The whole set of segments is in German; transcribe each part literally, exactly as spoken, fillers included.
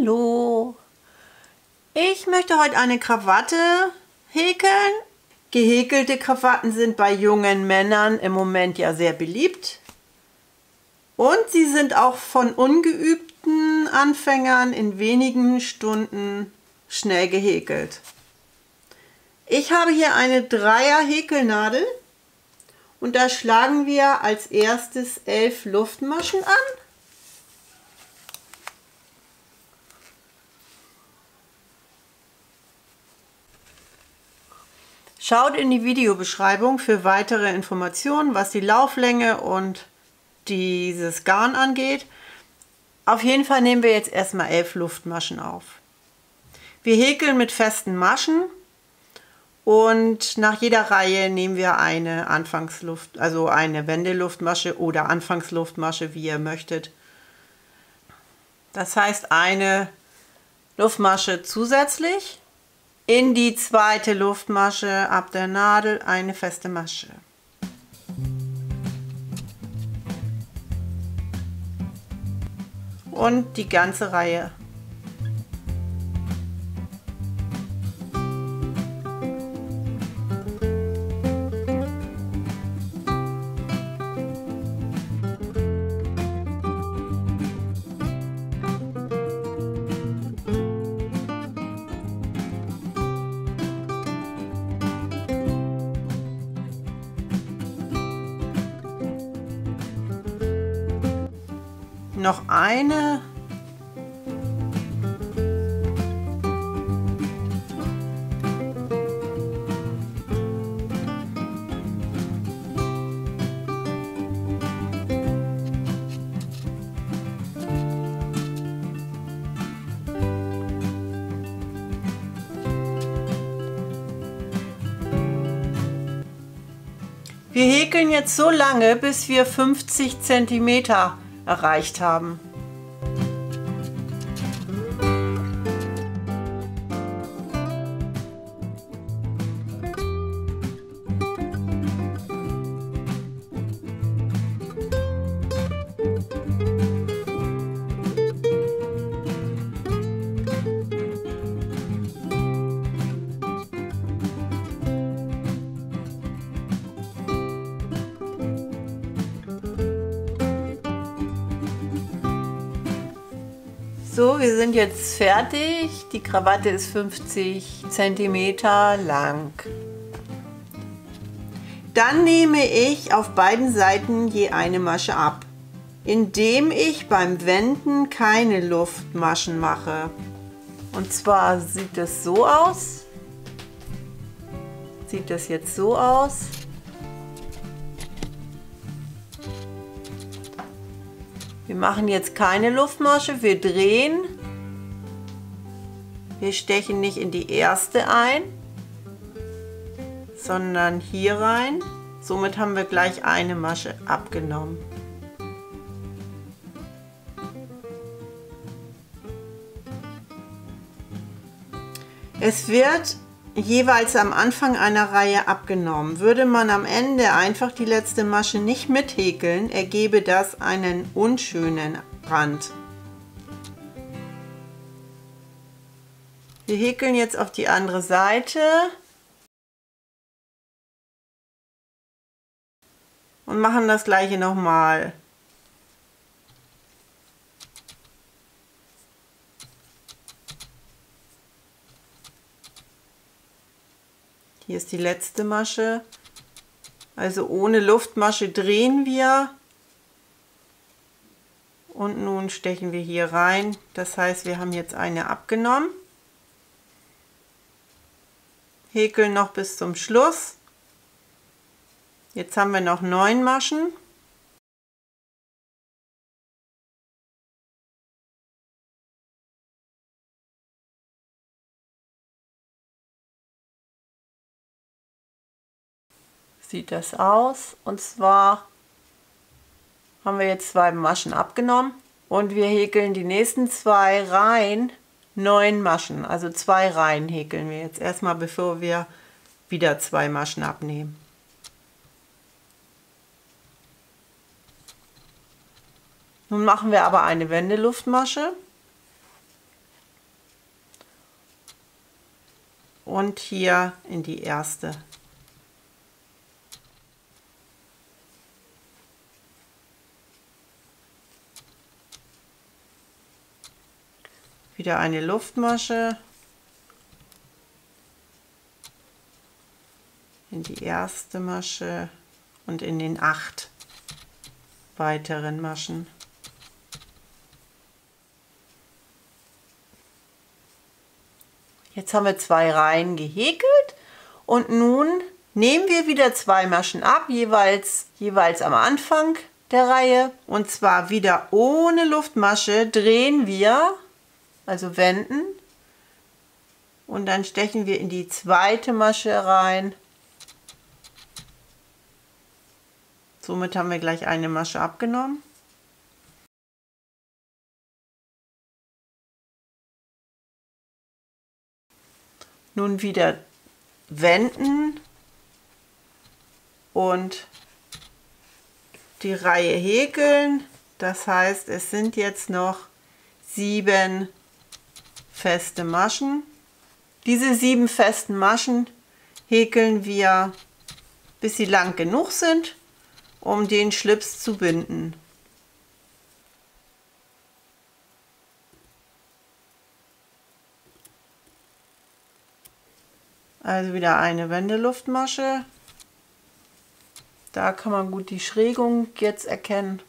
Hallo, ich möchte heute eine Krawatte häkeln. Gehäkelte Krawatten sind bei jungen Männern im Moment ja sehr beliebt. Und sie sind auch von ungeübten Anfängern in wenigen Stunden schnell gehäkelt. Ich habe hier eine Dreier-Häkelnadel und da schlagen wir als erstes elf Luftmaschen an. Schaut in die Videobeschreibung für weitere Informationen, was die Lauflänge und dieses Garn angeht. Auf jeden Fall nehmen wir jetzt erstmal elf Luftmaschen auf. Wir häkeln mit festen Maschen und nach jeder Reihe nehmen wir eine Anfangsluft, also eine Wendeluftmasche oder Anfangsluftmasche, wie ihr möchtet. Das heißt, eine Luftmasche zusätzlich in die zweite Luftmasche ab der Nadel eine feste Masche. Und die ganze Reihe. Noch eine Wir häkeln jetzt so lange, bis wir fünfzig Zentimeter erreicht haben. So, wir sind jetzt fertig. Die Krawatte ist fünfzig Zentimeter lang. Dann nehme ich auf beiden Seiten je eine Masche ab, indem ich beim Wenden keine Luftmaschen mache. Und zwar sieht das so aus. Sieht das jetzt so aus. Wir machen jetzt keine Luftmasche, wir drehen, wir stechen nicht in die erste ein, sondern hier rein. Somit haben wir gleich eine Masche abgenommen. Es wird jeweils am Anfang einer Reihe abgenommen. Würde man am Ende einfach die letzte Masche nicht mithäkeln, ergebe das einen unschönen Rand. Wir häkeln jetzt auf die andere Seite und machen das gleiche nochmal. Hier ist die letzte Masche, also ohne Luftmasche drehen wir und nun stechen wir hier rein. Das heißt, wir haben jetzt eine abgenommen, häkeln noch bis zum Schluss. Jetzt haben wir noch neun Maschen. Sieht das aus, und zwar haben wir jetzt zwei Maschen abgenommen und wir häkeln die nächsten zwei Reihen neun Maschen, also zwei Reihen häkeln wir jetzt erstmal, bevor wir wieder zwei Maschen abnehmen. Nun machen wir aber eine Wendeluftmasche und hier in die erste. Wieder eine Luftmasche in die erste Masche und in den acht weiteren Maschen. Jetzt haben wir zwei Reihen gehäkelt und nun nehmen wir wieder zwei Maschen ab, jeweils, jeweils am Anfang der Reihe, und zwar wieder ohne Luftmasche drehen wir, also wenden, und dann stechen wir in die zweite Masche rein. Somit haben wir gleich eine Masche abgenommen. Nun wieder wenden und die Reihe häkeln. Das heißt, es sind jetzt noch sieben feste Maschen. Diese sieben festen Maschen häkeln wir, bis sie lang genug sind, um den Schlips zu binden. Also wieder eine Wendeluftmasche. Da kann man gut die Schrägung jetzt erkennen.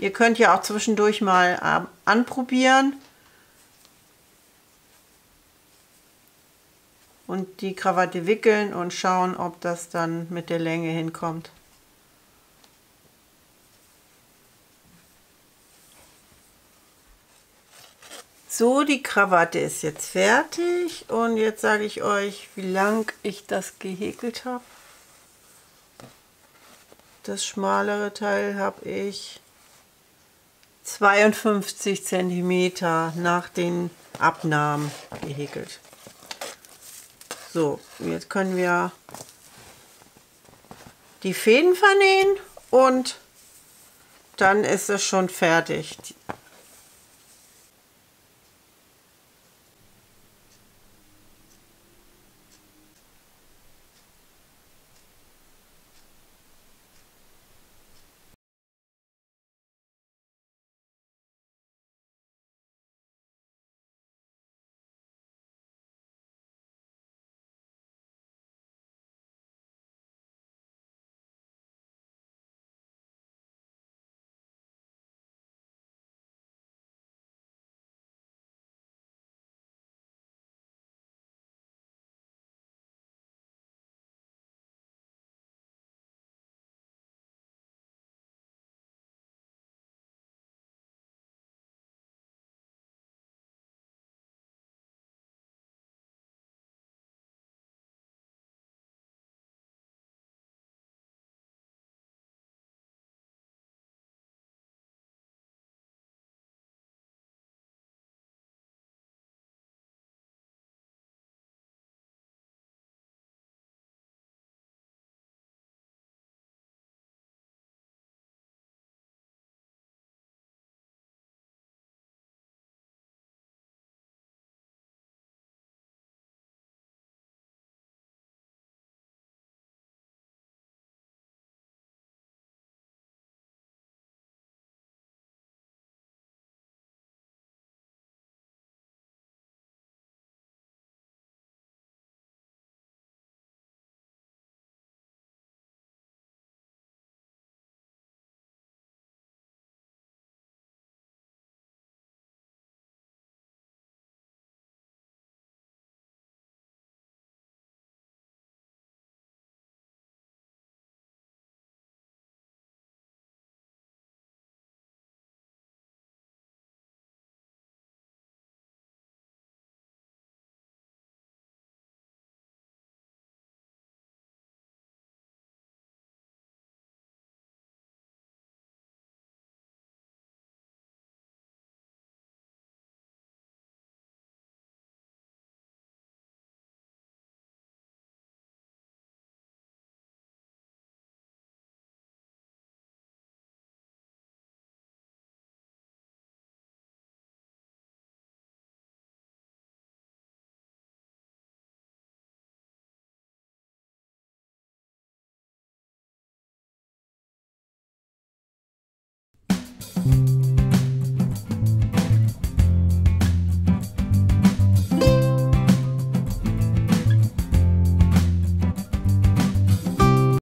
Ihr könnt ja auch zwischendurch mal anprobieren und die Krawatte wickeln und schauen, ob das dann mit der Länge hinkommt. So, die Krawatte ist jetzt fertig und jetzt sage ich euch, wie lang ich das gehäkelt habe. Das schmalere Teil habe ich zweiundfünfzig Zentimeter nach den Abnahmen gehäkelt. So, jetzt können wir die Fäden vernähen und dann ist es schon fertig.